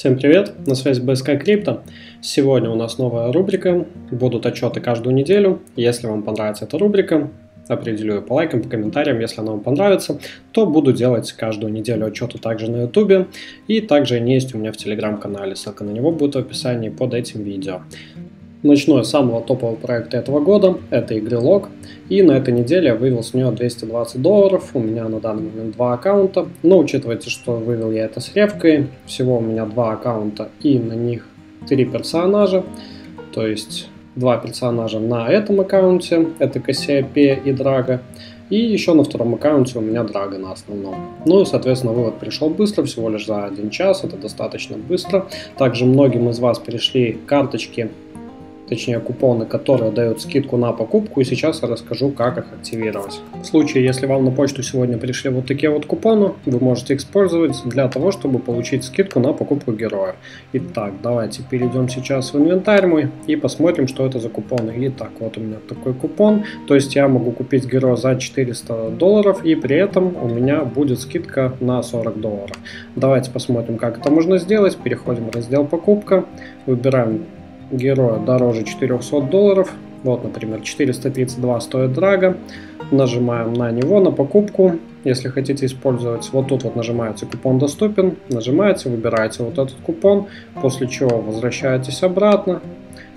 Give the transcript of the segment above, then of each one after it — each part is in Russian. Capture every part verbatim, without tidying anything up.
Всем привет, на связи бэ эс ка Крипта. Сегодня у нас новая рубрика, будут отчеты каждую неделю. Если вам понравится эта рубрика, определю ее по лайкам, по комментариям. Если она вам понравится, то буду делать каждую неделю отчеты также на ютубе. И также они есть у меня в телеграм-канале, ссылка на него будет в описании под этим видео. Начну я с самого топового проекта этого года, это игры лог, и на этой неделе я вывел с нее двести двадцать долларов, у меня на данный момент два аккаунта, но учитывайте, что вывел я это с ревкой, всего у меня два аккаунта и на них три персонажа, то есть два персонажа на этом аккаунте, это Кассиопея и Драга, и еще на втором аккаунте у меня Драга на основном. Ну и, соответственно, вывод пришел быстро, всего лишь за один час, это достаточно быстро. Также многим из вас перешли карточки, точнее купоны, которые дают скидку на покупку, и сейчас я расскажу, как их активировать. В случае, если вам на почту сегодня пришли вот такие вот купоны, вы можете их использовать для того, чтобы получить скидку на покупку героя. Итак, давайте перейдем сейчас в инвентарь мой и посмотрим, что это за купоны. Итак, вот у меня такой купон, то есть я могу купить героя за четыреста долларов, и при этом у меня будет скидка на сорок долларов. Давайте посмотрим, как это можно сделать. Переходим в раздел покупка, выбираем героя дороже четырехсот долларов, вот, например, четыреста тридцать два стоит Драга, нажимаем на него, на покупку. Если хотите использовать, вот тут вот нажимаете купон доступен, нажимаете, выбираете вот этот купон, после чего возвращаетесь обратно,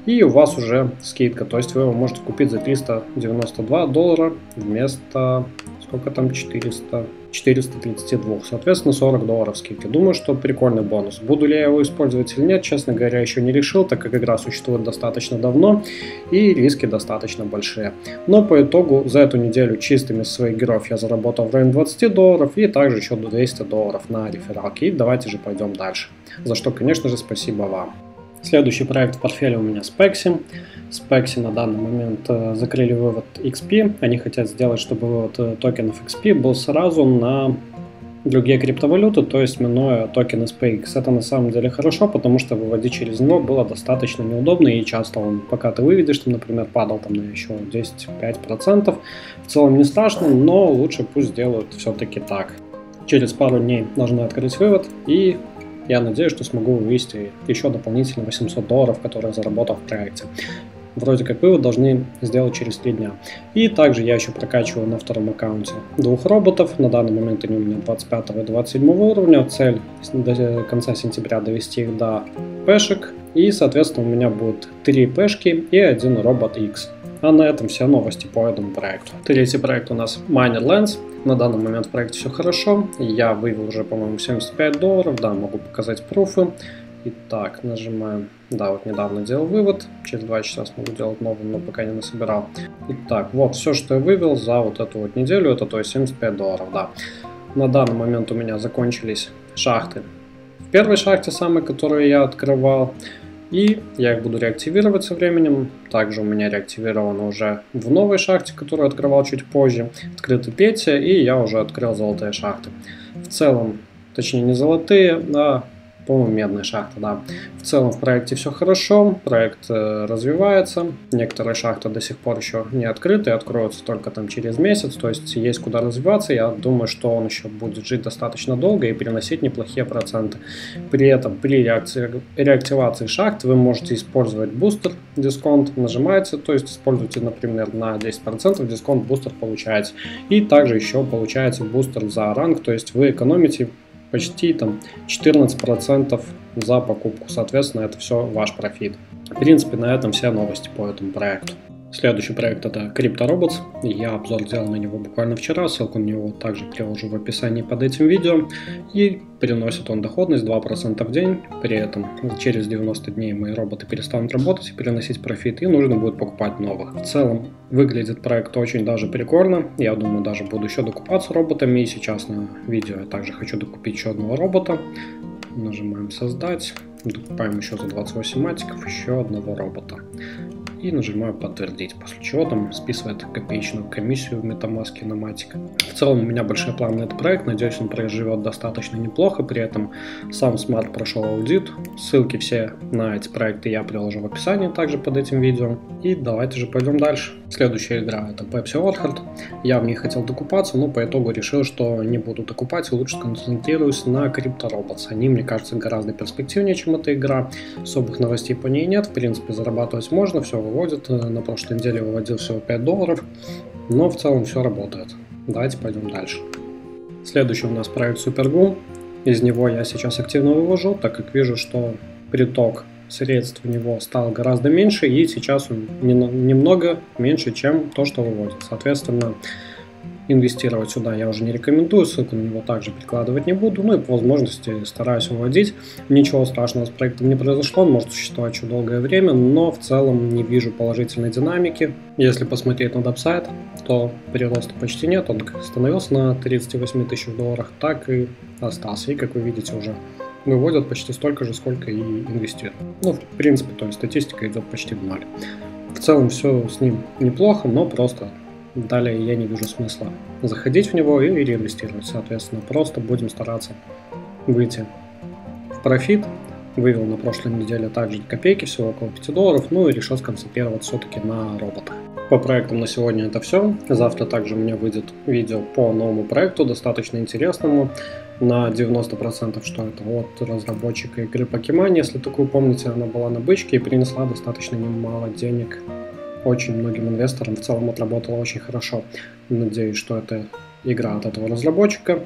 и у вас уже скидка, то есть вы его можете купить за триста девяносто два доллара вместо, сколько там, четыреста, четыреста тридцать два, соответственно сорок долларов скидки. Думаю, что прикольный бонус. Буду ли я его использовать или нет, честно говоря, еще не решил, так как игра существует достаточно давно и риски достаточно большие. Но по итогу за эту неделю чистыми своих героев я заработал в районе двадцати долларов и также еще до двухсот долларов на рефералке. И давайте же пойдем дальше, за что, конечно же, спасибо вам. Следующий проект в портфеле у меня Spexy. Spexy на данный момент э, закрыли вывод икс пи. Они хотят сделать, чтобы вывод э, токенов икс пи был сразу на другие криптовалюты, то есть минуя токен эс пи икс. Это на самом деле хорошо, потому что выводить через него было достаточно неудобно, и часто он, пока ты выведешь, там, например, падал там на еще десять-пять процентов. В целом не страшно, но лучше пусть сделают все-таки так. Через пару дней должны открыть вывод, и я надеюсь, что смогу вывести еще дополнительно восемьсот долларов, которые я заработал в проекте. Вроде как вывод должны сделать через три дня. И также я еще прокачиваю на втором аккаунте двух роботов. На данный момент они у меня двадцать пятого и двадцать седьмого уровня. Цель до конца сентября довести их до пешек. И, соответственно, у меня будет три пешки и один робот X. А на этом все новости по этому проекту. Третий проект у нас Майнер lens. На данный момент в проекте все хорошо. Я вывел уже, по-моему, семьдесят пять долларов. Да, могу показать пруфы. Итак, нажимаем. Да, вот недавно делал вывод. Через два часа смогу делать новый, но пока не насобирал. Итак, вот все, что я вывел за вот эту вот неделю. Это то есть семьдесят пять долларов, да. На данный момент у меня закончились шахты. В первой шахте, самой, которую я открывал, и я их буду реактивировать со временем. Также у меня реактивировано уже в новой шахте, которую открывал чуть позже. Открыта третья, и я уже открыл золотые шахты. В целом, точнее не золотые, а, по-моему, медные шахты, да. В целом в проекте все хорошо, проект э, развивается. Некоторые шахты до сих пор еще не открыты, откроются только там через месяц. То есть есть куда развиваться. Я думаю, что он еще будет жить достаточно долго и приносить неплохие проценты. При этом при реакции, реактивации шахт вы можете использовать бустер, дисконт нажимаете. То есть используйте, например, на десять процентов дисконт бустер получаете. И также еще получаете бустер за ранг, то есть вы экономите почти там четырнадцать процентов за покупку, соответственно, это все ваш профит. В принципе, на этом все новости по этому проекту. Следующий проект это Crypto Robots. Я обзор делал на него буквально вчера, ссылку на него также приложу в описании под этим видео. И приносит он доходность два процента в день, при этом через девяносто дней мои роботы перестанут работать и переносить профит, и нужно будет покупать новых. В целом выглядит проект очень даже прикольно, я думаю, даже буду еще докупаться роботами, и сейчас на видео я также хочу докупить еще одного робота. Нажимаем создать, докупаем еще за двадцать восемь матиков еще одного робота. и нажимаю подтвердить, после чего там списывает копеечную комиссию в MetaMask на Matic. В целом у меня большие планы на этот проект, надеюсь, он проживет достаточно неплохо, при этом сам смарт прошел аудит, ссылки все на эти проекты я приложу в описании также под этим видео. И давайте же пойдем дальше. Следующая игра это Pepsiod. Я в ней хотел докупаться, но по итогу решил, что не буду докупать и лучше сконцентрируюсь на Crypto Robots. Они, мне кажется, гораздо перспективнее, чем эта игра. Особых новостей по ней нет, в принципе, зарабатывать можно, все выводит. На прошлой неделе выводил всего пять долларов, но в целом все работает. Давайте пойдем дальше. Следующий у нас проект SuperGum. Из него я сейчас активно вывожу, так как вижу, что приток средств у него стал гораздо меньше, и сейчас он немного меньше, чем то, что выводит. Соответственно, инвестировать сюда я уже не рекомендую, ссылку на него также прикладывать не буду, ну и по возможности стараюсь выводить. Ничего страшного с проектом не произошло, он может существовать еще долгое время, но в целом не вижу положительной динамики. Если посмотреть на дапсайд, то прироста почти нет, он становился на тридцать восемь тысяч в долларах, так и остался, и как вы видите уже выводят почти столько же, сколько и инвестируют. Ну, в принципе, то есть статистика идет почти в ноль. В целом все с ним неплохо, но просто далее я не вижу смысла заходить в него и реинвестировать. Соответственно, просто будем стараться выйти в профит. Вывел на прошлой неделе также копейки, всего около пяти долларов, ну и решил сконцентрироваться все-таки на роботах. По проектам на сегодня это все. Завтра также у меня выйдет видео по новому проекту, достаточно интересному, на девяносто процентов, что это от разработчика игры Pokemon. Если такую помните, она была на бычке и принесла достаточно немало денег очень многим инвесторам. В целом отработала очень хорошо. Надеюсь, что это игра от этого разработчика.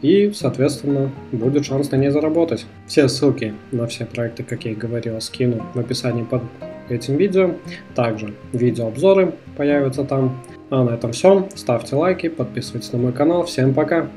И, соответственно, будет шанс на ней заработать. Все ссылки на все проекты, как я и говорил, скину в описании под этим видео. Также видеообзоры появятся там. А на этом все. Ставьте лайки, подписывайтесь на мой канал. Всем пока!